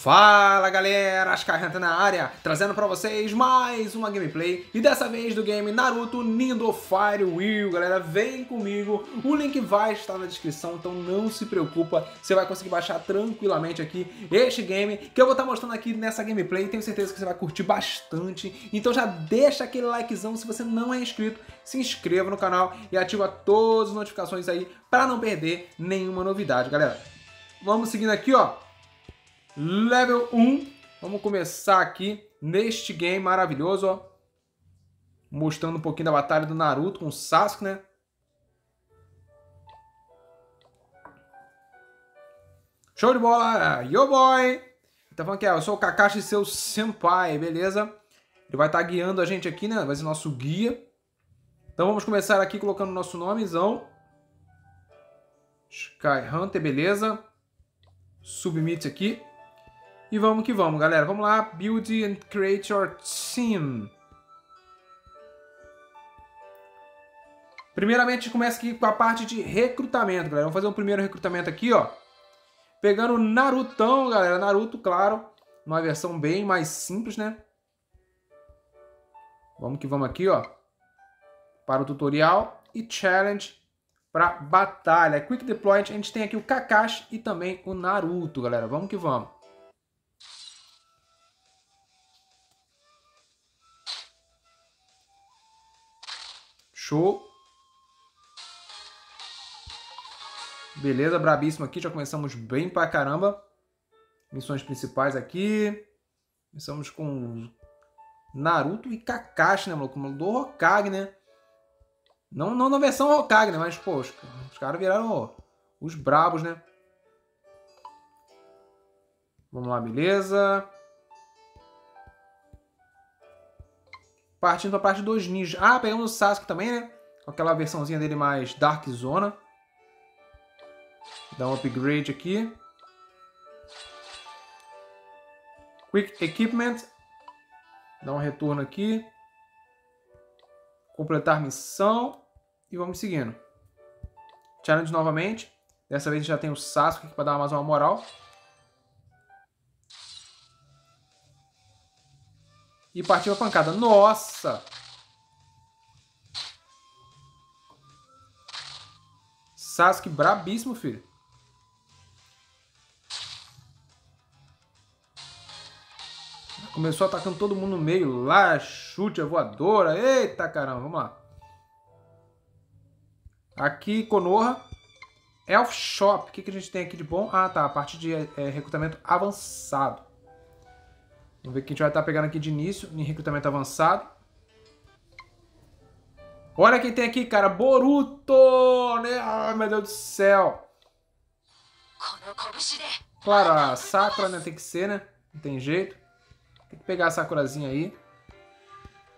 Fala galera, Skyhunter na área, trazendo pra vocês mais uma gameplay e dessa vez do game Naruto Nindo Firewill. Galera, vem comigo, o link vai estar na descrição, então não se preocupa, você vai conseguir baixar tranquilamente aqui este game que eu vou estar mostrando aqui nessa gameplay. Tenho certeza que você vai curtir bastante, então já deixa aquele likezão. Se você não é inscrito, se inscreva no canal e ativa todas as notificações aí pra não perder nenhuma novidade, galera. Vamos seguindo aqui, ó. Level 1, vamos começar aqui neste game maravilhoso, ó. Mostrando um pouquinho da batalha do Naruto com o Sasuke, né? Show de bola! Yo boy! Tá falando que eu sou o Kakashi, seu senpai, beleza? Ele vai estar guiando a gente aqui, né? Vai ser nosso guia. Então vamos começar aqui colocando nosso nomezão. Skyhunter, beleza? Submit aqui. E vamos que vamos, galera. Vamos lá. Build and create your team. Primeiramente, começa aqui com a parte de recrutamento, galera. Vamos fazer um primeiro recrutamento aqui, ó. Pegando o Narutão, galera. Naruto, claro. Uma versão bem mais simples, né? Vamos que vamos aqui, ó. Para o tutorial. E challenge para batalha. Quick deploy. A gente tem aqui o Kakashi e também o Naruto, galera. Vamos que vamos. Show. Beleza, brabíssimo aqui. Já começamos bem pra caramba. Missões principais aqui. Começamos com Naruto e Kakashi, né, maluco? Do Hokage, né? Não na versão Hokage, né? Mas, pô, os caras viraram ó, os brabos, né? Vamos lá, beleza. Partindo pra parte dos ninjas. Ah, pegamos o Sasuke também, né? Com aquela versãozinha dele mais Dark Zona. Dá um upgrade aqui. Quick Equipment. Dá um retorno aqui. Completar missão. E vamos seguindo. Challenge novamente. Dessa vez já tem o Sasuke aqui pra dar mais uma moral. E partiu a pancada. Nossa! Sasuke brabíssimo, filho. Começou atacando todo mundo no meio. Lá, chute, a voadora. Eita, caramba. Vamos lá. Aqui, Konoha. Elf Shop. O que, que a gente tem aqui de bom? Ah, tá. A parte de recrutamento avançado. Vamos ver o que a gente vai estar pegando aqui de início, em recrutamento avançado. Olha quem tem aqui, cara. Boruto! Né? Ai, meu Deus do céu. Claro, a Sakura, né? Tem que ser, né? Não tem jeito. Tem que pegar a Sakurazinha aí.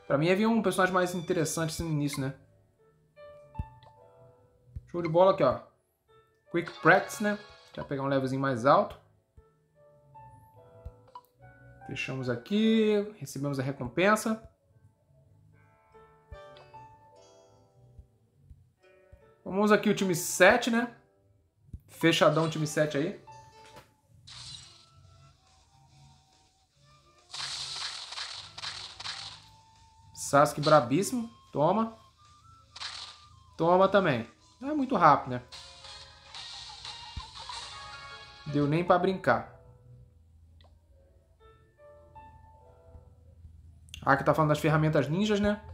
Pra mim havia um personagem mais interessante assim no início, né? Show de bola aqui, ó. Quick Practice, né? Já pegar um levelzinho mais alto. Fechamos aqui, recebemos a recompensa. Vamos aqui o time 7, né? Fechadão o time 7 aí. Sasuke brabíssimo. Toma. Toma também. Não é muito rápido, né? Deu nem pra brincar. Aqui tá falando das ferramentas ninjas, né?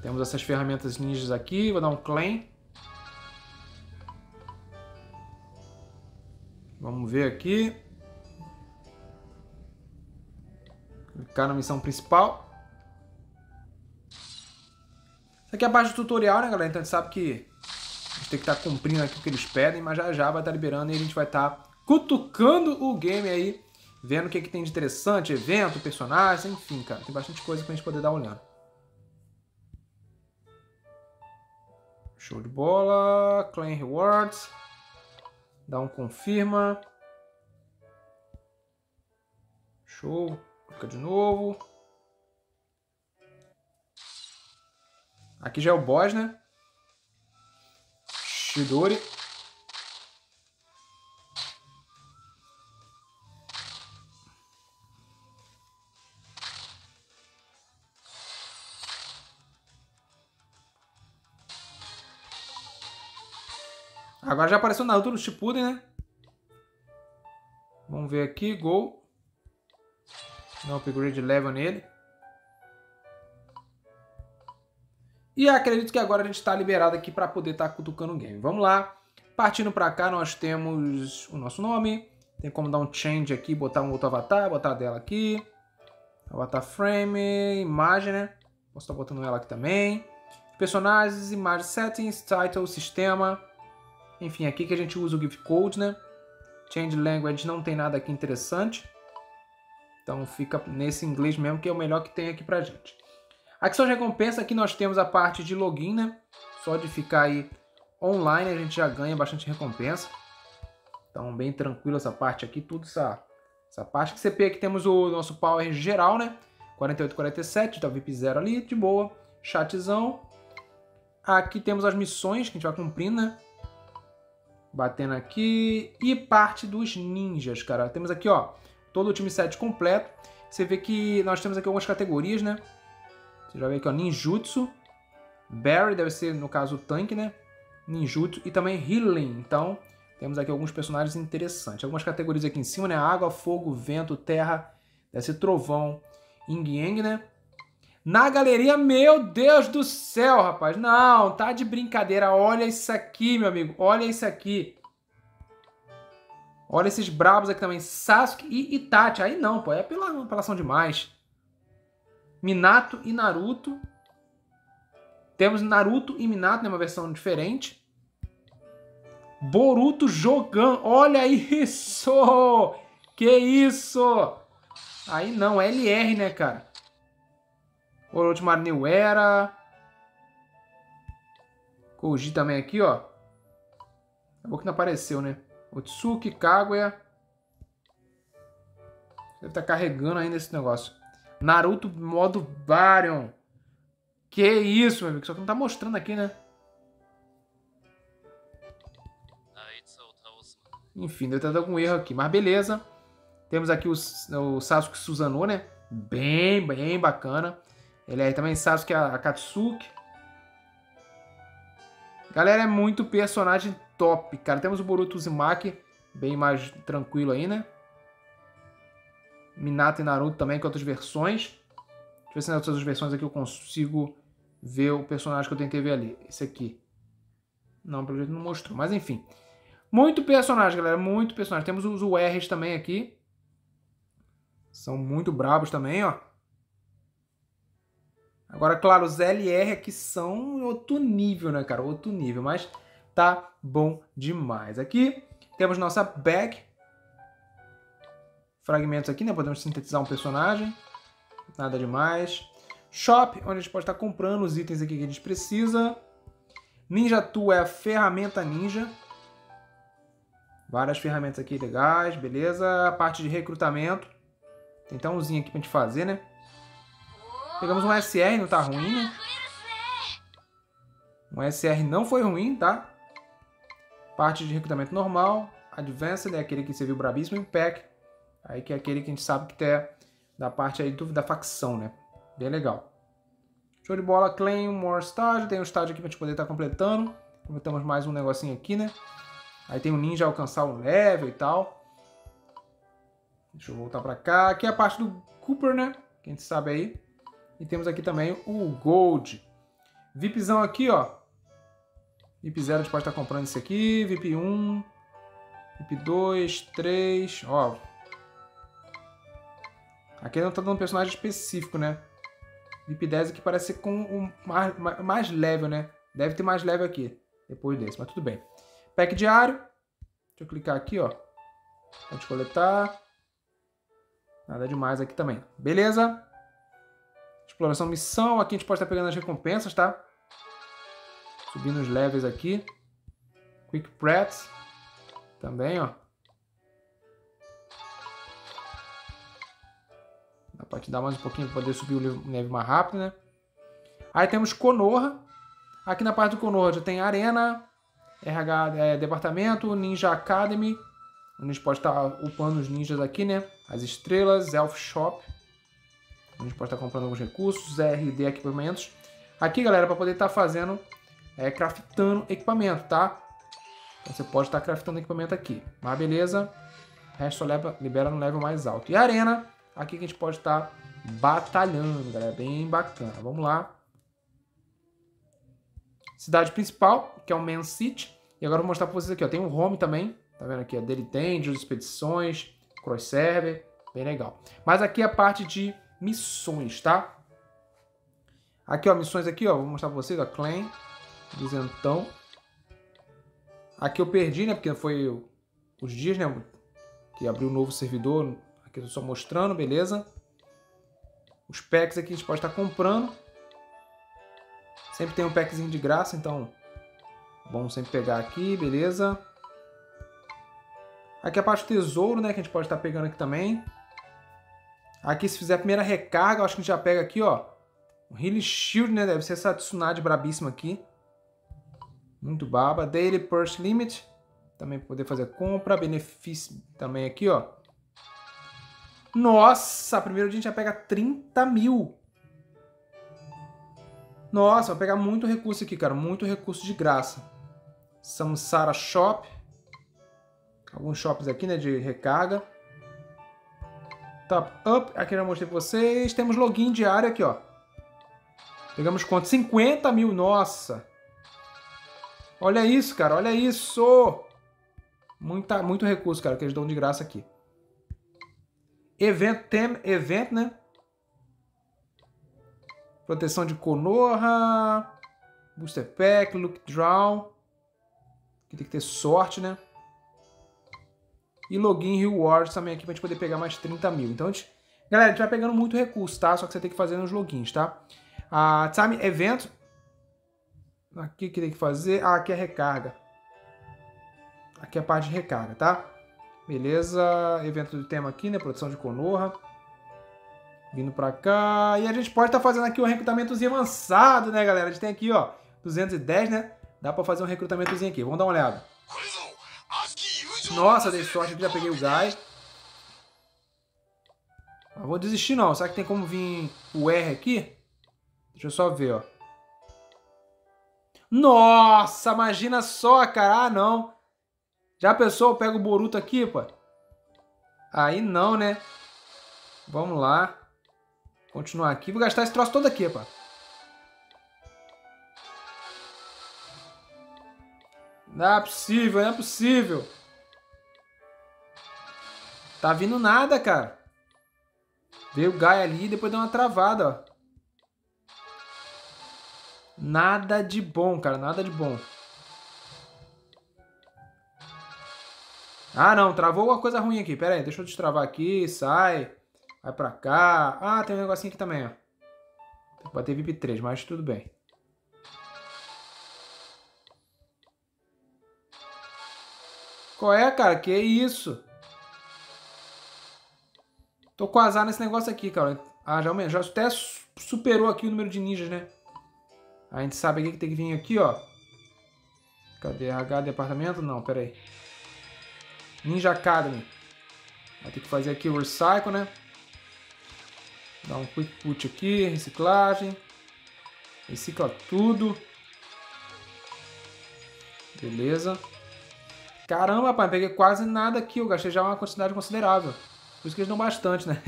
Temos essas ferramentas ninjas aqui. Vou dar um claim. Vamos ver aqui. Clicar na missão principal. Isso aqui é a parte do tutorial, né, galera? Então a gente sabe que a gente tem que estar cumprindo aqui o que eles pedem, mas já já vai estar liberando e a gente vai estar cutucando o game aí, vendo o que, é que tem de interessante, evento, personagens, enfim, cara. Tem bastante coisa pra gente poder dar uma olhada. Show de bola. Claim Rewards. Dá um confirma. Show. Clica de novo. Aqui já é o boss, né? Shidori. Agora já apareceu o Naruto no Shippuden, né? Vamos ver aqui. Gol. Dá um upgrade level nele. E acredito que agora a gente está liberado aqui para poder estar cutucando o game. Vamos lá. Partindo para cá, nós temos o nosso nome. Tem como dar um change aqui, botar um outro avatar, botar dela aqui. Avatar frame, imagem, né? Posso estar botando ela aqui também. Personagens, imagem, settings, title, sistema. Enfim, aqui que a gente usa o GIF code, né? Change language não tem nada aqui interessante. Então fica nesse inglês mesmo, que é o melhor que tem aqui pra gente. Aqui são as recompensas. Aqui nós temos a parte de login, né? Só de ficar aí online a gente já ganha bastante recompensa. Então bem tranquilo essa parte aqui, tudo essa parte que você pega. Aqui temos o nosso power geral, né? 4847, tá VIP 0 ali, de boa. Chatzão. Aqui temos as missões que a gente vai cumprindo, né? Batendo aqui. E parte dos ninjas, cara. Temos aqui, ó, todo o time 7 completo. Você vê que nós temos aqui algumas categorias, né? Você já vê aqui, ó, ninjutsu. Barry deve ser, no caso, o tanque, né? Ninjutsu. E também healing. Então, temos aqui alguns personagens interessantes. Algumas categorias aqui em cima, né? Água, fogo, vento, terra. Deve ser trovão. Yin-yang, né? Na galeria, meu Deus do céu, rapaz. Não, tá de brincadeira. Olha isso aqui, meu amigo. Olha isso aqui. Olha esses brabos aqui também. Sasuke e Itachi. Aí não, pô. É apelação demais. Minato e Naruto. Temos Naruto e Minato, né? Uma versão diferente. Boruto jogando. Olha isso! Que isso! Aí não, LR, né, cara? Orochimaru New Era. Koji também aqui, ó. Acabou que não apareceu, né? Otsuki, Kaguya. Deve estar carregando ainda esse negócio. Naruto modo Baryon. Que isso, meu amigo. Só que não tá mostrando aqui, né? Enfim, deve estar algum erro aqui. Mas beleza. Temos aqui o Sasuke Susanoo, né? Bem bacana. Ele aí também sabe que é a Akatsuki. Galera, é muito personagem top, cara. Temos o Boruto Uzumaki, bem mais tranquilo aí, né? Minato e Naruto também, com outras versões. Deixa eu ver se nas outras versões aqui eu consigo ver o personagem que eu tentei ver ali. Esse aqui. Não, pelo jeito não mostrou, mas enfim. Muito personagem, galera, muito personagem. Temos os URs também aqui. São muito brabos também, ó. Agora, claro, os LR aqui são outro nível, né, cara? Outro nível, mas tá bom demais. Aqui temos nossa bag. Fragmentos aqui, né? Podemos sintetizar um personagem. Nada demais. Shop, onde a gente pode estar comprando os itens aqui que a gente precisa. Ninja Tool é a ferramenta ninja. Várias ferramentas aqui legais, beleza. A parte de recrutamento. Tem até umzinho aqui pra gente fazer, né? Pegamos um SR, não tá ruim, né? Um SR não foi ruim, tá? Parte de recrutamento normal. Advanced é aquele que serviu brabíssimo. E o pack, aí que é aquele que a gente sabe que é da parte aí da facção, né? Bem legal. Show de bola. Claim, more estágio. Tem um estágio aqui pra gente poder estar completando. Completamos mais um negocinho aqui, né? Aí tem o ninja alcançar o level e tal. Deixa eu voltar pra cá. Aqui é a parte do Cooper, né? Que a gente sabe aí. E temos aqui também o Gold. VIPzão aqui, ó. VIP 0, a gente pode estar comprando esse aqui. VIP 1, VIP 2, 3, ó. Aqui não tá dando um personagem específico, né? VIP 10 aqui parece ser com mais level, né? Deve ter mais level aqui, depois desse, mas tudo bem. Pack diário. Deixa eu clicar aqui, ó. Pode coletar. Nada demais aqui também. Beleza? Exploração, missão. Aqui a gente pode estar pegando as recompensas, tá? Subindo os levels aqui. Quick Prats. Também, ó. Dá pra te dar mais um pouquinho pra poder subir o level mais rápido, né? Aí temos Konoha. Aqui na parte do Konoha já tem Arena, RH, Departamento, Ninja Academy. Onde a gente pode estar upando os ninjas aqui, né? As estrelas, Elf Shop. A gente pode estar comprando alguns recursos, RD equipamentos. Aqui, galera, para poder estar fazendo, craftando equipamento, tá? Então você pode estar craftando equipamento aqui. Mas beleza. O resto só libera no level mais alto. E a arena. Aqui que a gente pode estar batalhando, galera. Bem bacana. Vamos lá. Cidade principal, que é o Main City. E agora eu vou mostrar pra vocês aqui, ó. Tem um home também. Tá vendo aqui? É Daily Dangerous, expedições, cross-server. Bem legal. Mas aqui é a parte de missões, tá? Aqui, ó. Missões aqui, ó. Vou mostrar pra vocês, ó. Clan. Duzentão. Aqui eu perdi, né? Porque foi os dias, né? Que abriu um novo servidor. Aqui eu tô só mostrando, beleza? Os packs aqui a gente pode estar comprando. Sempre tem um packzinho de graça, então... Bom sempre pegar aqui, beleza? Aqui a parte do tesouro, né? Que a gente pode estar pegando aqui também. Aqui se fizer a primeira recarga, eu acho que a gente já pega aqui, ó. O Healing Shield, né? Deve ser essa Tsunade brabíssima aqui. Muito baba. Daily Purse Limit. Também para poder fazer compra. Benefício também aqui, ó. Nossa! Primeiro dia a gente já pega 30 mil. Nossa, vai pegar muito recurso aqui, cara. Muito recurso de graça. Samsara Shop. Alguns shops aqui, né? De recarga. Top Up. Aqui eu já mostrei pra vocês. Temos login diário aqui, ó. Pegamos quanto? 50 mil. Nossa. Olha isso, cara. Olha isso. Muito recurso, cara. Que eles dão de graça aqui. Evento. Tem evento, né? Proteção de Konoha. Booster Pack. Look Draw. Aqui tem que ter sorte, né? E login rewards também aqui pra gente poder pegar mais 30 mil. Então, galera, a gente vai pegando muito recurso, tá? Só que você tem que fazer nos logins, tá? Time Event. Aqui que tem que fazer. Ah, aqui é recarga. Aqui é a parte de recarga, tá? Beleza. Evento do tema aqui, né? Proteção de Konoha. Vindo pra cá. E a gente pode estar fazendo aqui um recrutamentozinho avançado, né, galera? A gente tem aqui, ó, 210, né? Dá pra fazer um recrutamentozinho aqui. Vamos dar uma olhada. Nossa, dei sorte aqui, já peguei o Gai. Não vou desistir, não. Será que tem como vir o R aqui? Deixa eu só ver, ó. Nossa, imagina só, cara. Ah, não. Já pensou? Eu pego o Boruto aqui, pô. Aí não, né? Vamos lá. Continuar aqui. Vou gastar esse troço todo aqui, pá. Não é possível, não é possível. Tá vindo nada, cara. Veio o Gai ali e depois deu uma travada, ó. Nada de bom, cara. Nada de bom. Ah, não. Travou alguma coisa ruim aqui. Pera aí. Deixa eu destravar aqui. Sai. Vai pra cá. Ah, tem um negocinho aqui também, ó. Tem que bater VIP 3, mas tudo bem. Qual é, cara? Que isso? Tô com azar nesse negócio aqui, cara. Ah, já até superou aqui o número de ninjas, né? A gente sabe aqui que tem que vir aqui, ó. Cadê? H, departamento? Não, pera aí. Ninja Academy. Vai ter que fazer aqui o Recycle, né? Dá um quick put aqui, reciclagem. Recicla tudo. Beleza. Caramba, rapaz, peguei quase nada aqui. Eu gastei já uma quantidade considerável. Por isso que eles dão bastante, né?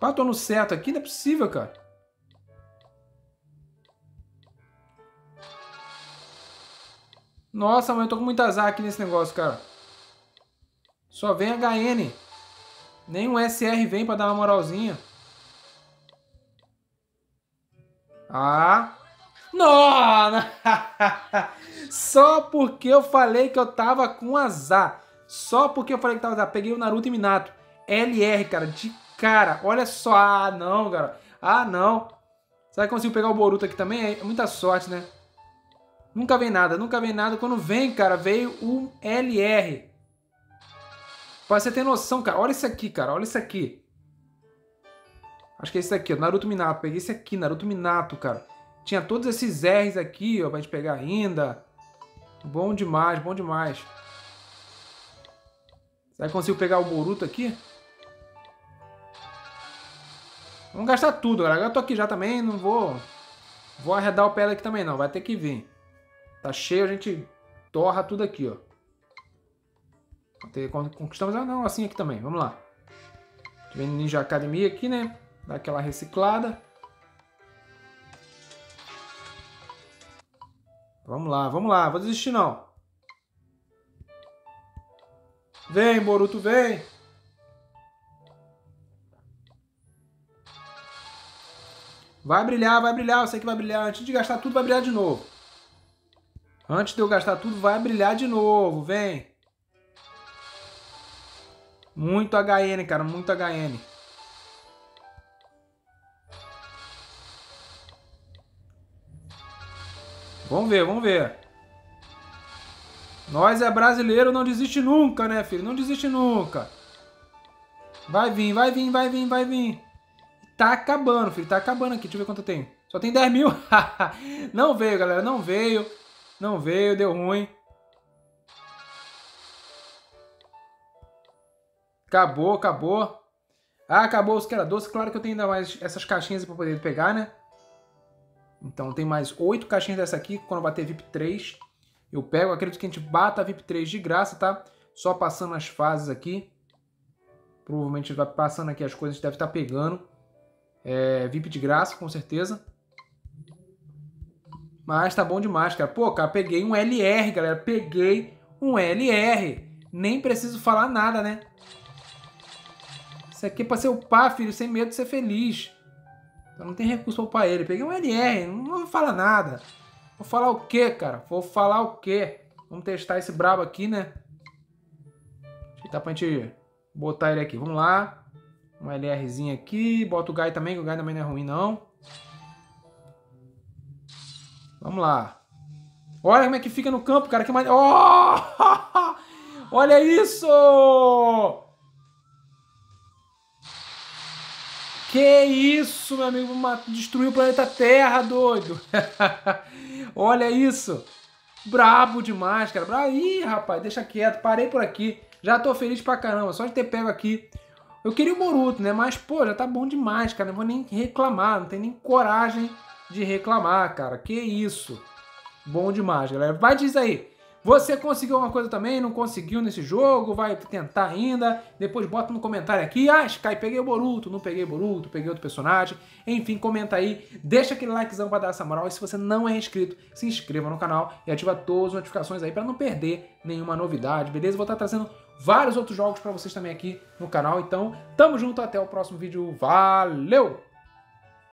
Pá, tô no certo aqui? Não é possível, cara. Nossa, mas eu tô com muito azar aqui nesse negócio, cara. Só vem HN. Nem um SR vem pra dar uma moralzinha. Ah. Nossa! Só porque eu falei que eu tava com azar. Só porque eu falei que tava azar. Peguei o Naruto e Minato. LR, cara. De cara. Olha só. Ah, não, cara. Ah, não. Será que eu consigo pegar o Boruto aqui também? É muita sorte, né? Nunca vem nada, nunca vem nada. Quando vem, cara, veio um LR. Pra você ter noção, cara. Olha isso aqui, cara. Olha isso aqui. Acho que é esse aqui, ó. Naruto Minato. Peguei esse aqui, Naruto Minato, cara. Tinha todos esses R's aqui, ó. Pra gente pegar ainda. Bom demais, bom demais. Será que eu consigo pegar o Boruto aqui? Vamos gastar tudo, galera. Eu tô aqui já também, não vou... Vou arredar o pé daqui também não, vai ter que vir. Tá cheio, a gente torra tudo aqui, ó. Conquistamos... Ah, não, assim aqui também, vamos lá. Vem Ninja Academia aqui, né? Dá aquela reciclada. Vamos lá, vou desistir não. Vem, Boruto, vem! Vai brilhar, eu sei que vai brilhar. Antes de gastar tudo, vai brilhar de novo. Antes de eu gastar tudo, vai brilhar de novo, vem! Muito HN, cara, muito HN. Vamos ver, vamos ver. Nós é brasileiro, não desiste nunca, né, filho? Não desiste nunca. Vai vir, vai vir, vai vir, vai vir. Tá acabando, filho. Tá acabando aqui. Deixa eu ver quanto eu tenho. Só tem 10 mil. Não veio, galera. Não veio. Não veio. Deu ruim. Acabou, acabou. Ah, acabou os que era doce. Claro que eu tenho ainda mais essas caixinhas pra poder pegar, né? Então tem mais 8 caixinhas dessa aqui. Quando eu bater VIP 3... eu pego, acredito que a gente bata a VIP 3 de graça, tá? Só passando as fases aqui. Provavelmente vai passando aqui as coisas, a gente deve estar pegando. É, VIP de graça, com certeza. Mas tá bom demais, cara. Pô, cara, peguei um LR, galera. Peguei um LR. Nem preciso falar nada, né? Isso aqui é pra ser upar, filho, sem medo de ser feliz. Então não tem recurso pra upar ele. Peguei um LR, não fala nada. Vou falar o quê, cara? Vou falar o quê? Vamos testar esse brabo aqui, né? Dá pra gente botar ele aqui. Vamos lá. Um LRzinho aqui. Bota o Gai também, que o Gai também não é ruim, não. Vamos lá. Olha como é que fica no campo, cara. Que mais... Oh! Olha isso! Que isso, meu amigo. Destruiu o planeta Terra, doido. Olha isso. Brabo demais, cara. Ih, rapaz, deixa quieto. Parei por aqui. Já tô feliz pra caramba. Só de ter pego aqui. Eu queria o Boruto, né? Mas, pô, já tá bom demais, cara. Não vou nem reclamar. Não tenho nem coragem de reclamar, cara. Que isso. Bom demais, galera. Vai, diz aí. Você conseguiu alguma coisa também? Não conseguiu nesse jogo? Vai tentar ainda? Depois bota no comentário aqui. Ah, Sky, peguei o Boruto, não peguei o Boruto, peguei outro personagem. Enfim, comenta aí. Deixa aquele likezão pra dar essa moral. E se você não é inscrito, se inscreva no canal e ativa todas as notificações aí pra não perder nenhuma novidade, beleza? Vou estar trazendo vários outros jogos pra vocês também aqui no canal. Então, tamo junto, até o próximo vídeo. Valeu!